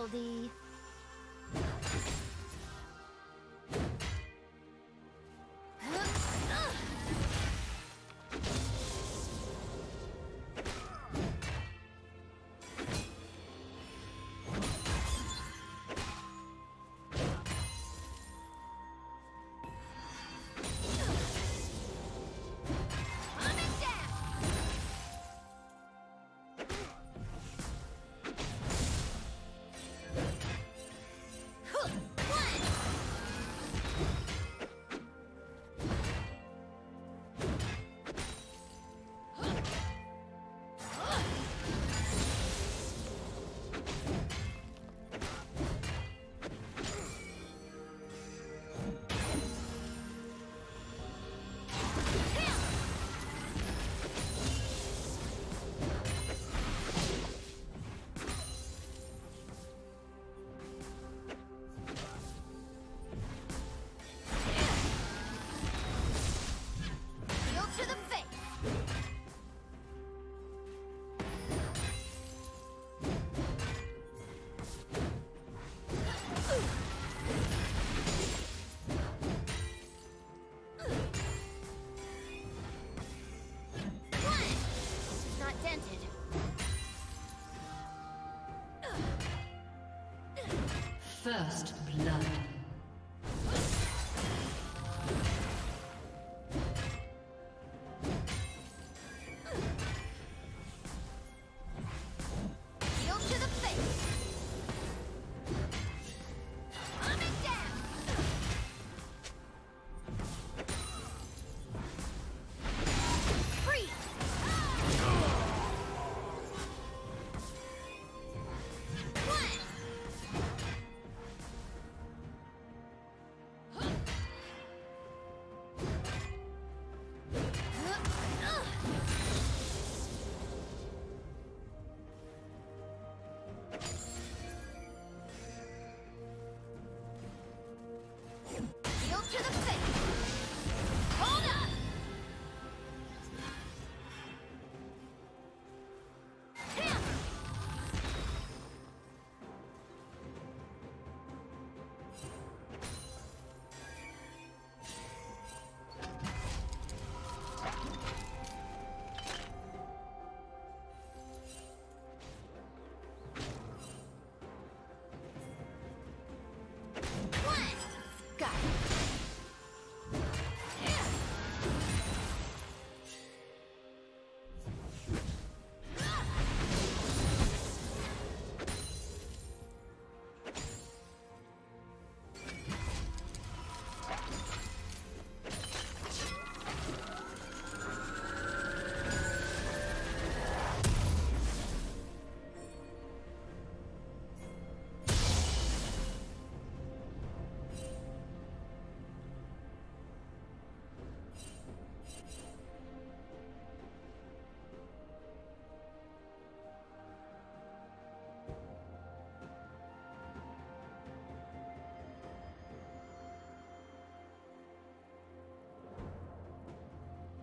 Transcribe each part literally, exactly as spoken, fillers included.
kill thee. First blood.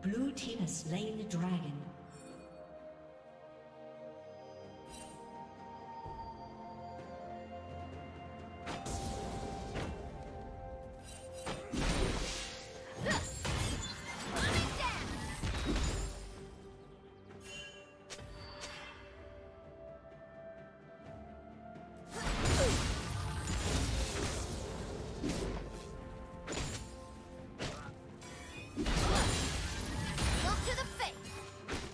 Blue team has slain the dragon. To the face!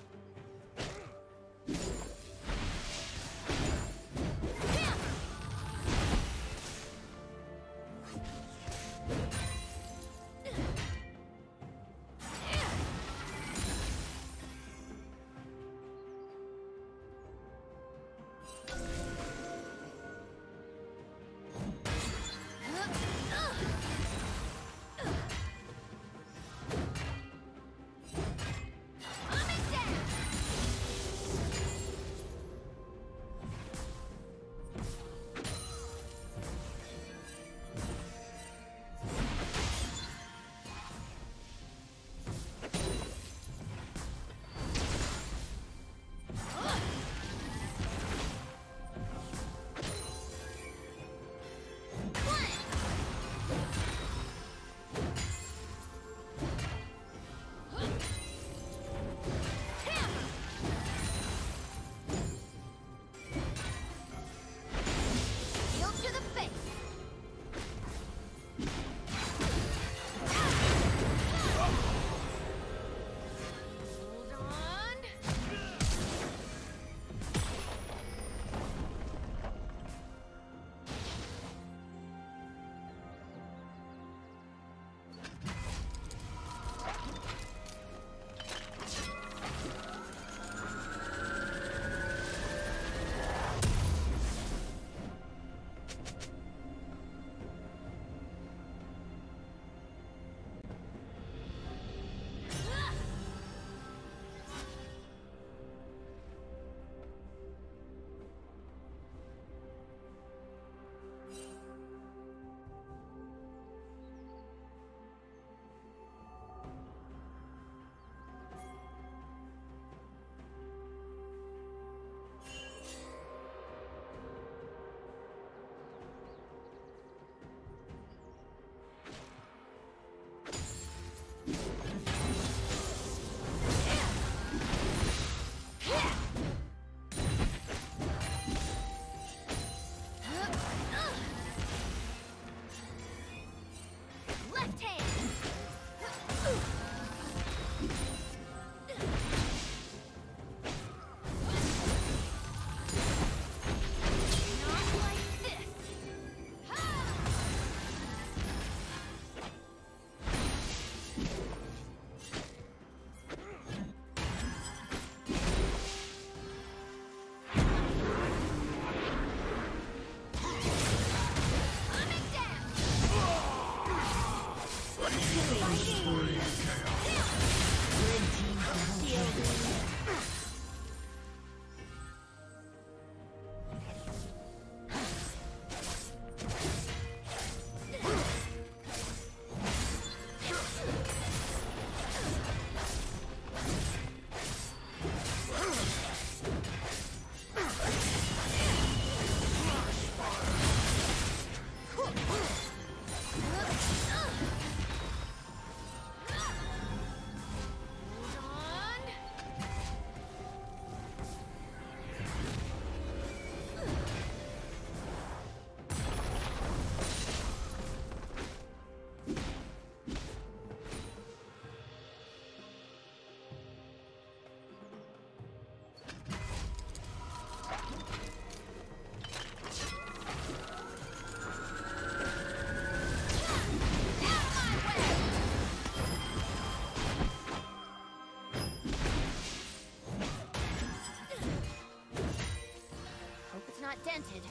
Dented.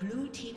Blue team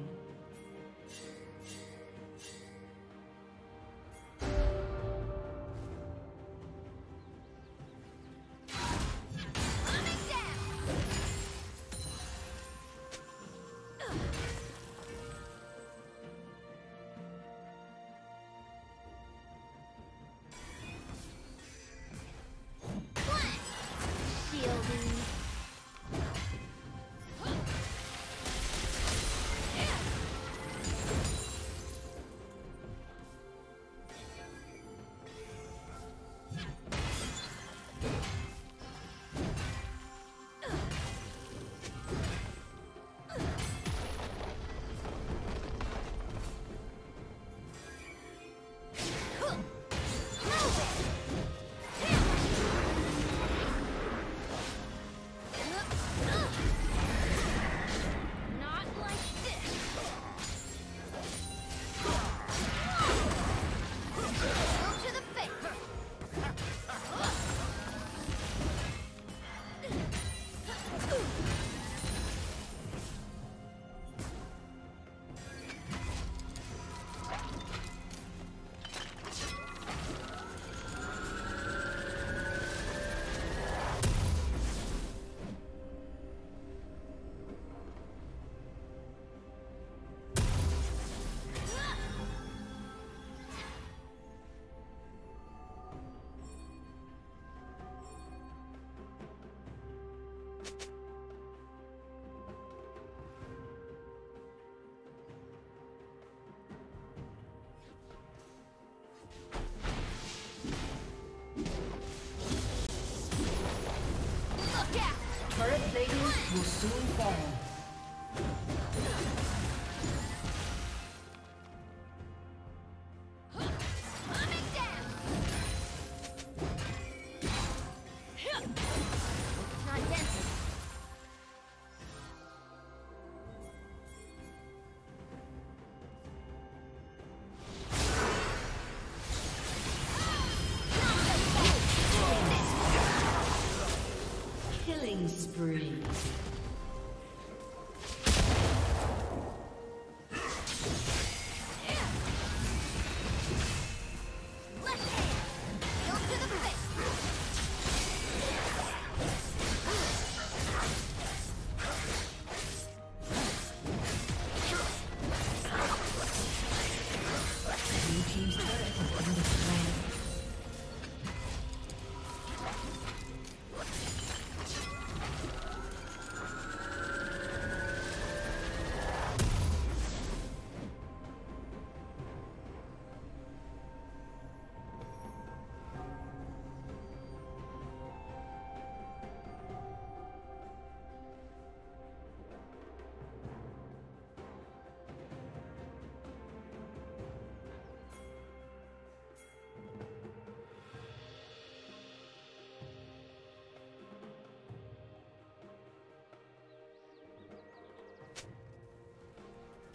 spree.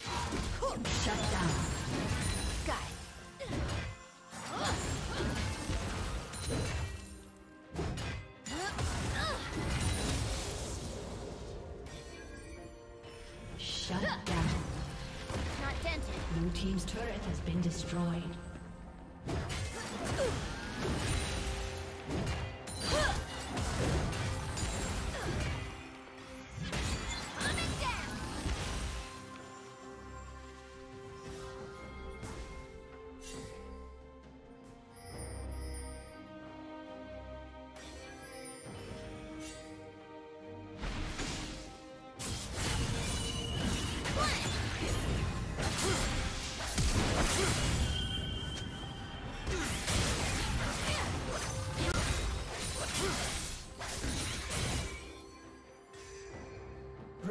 Shut down. Shut down. Not dented. Blue team's turret has been destroyed.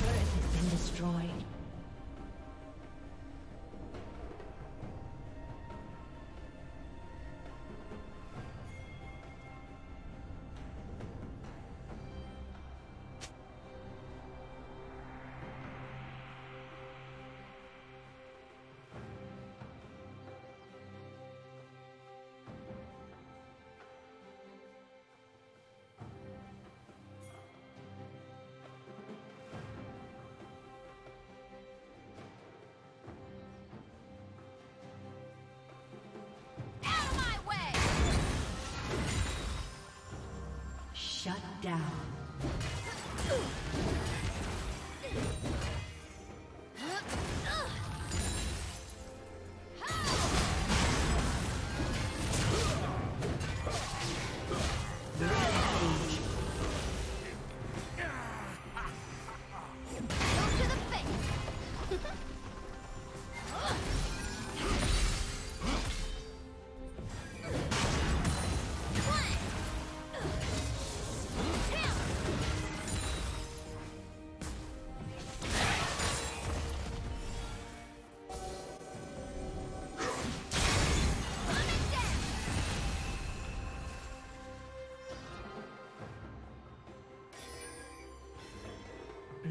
turret has been destroyed. Shut down.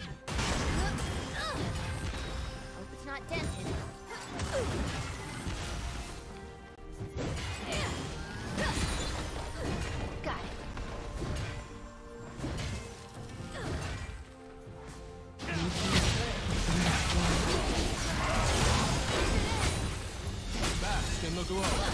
Hope it's not dented. Bask in the glow.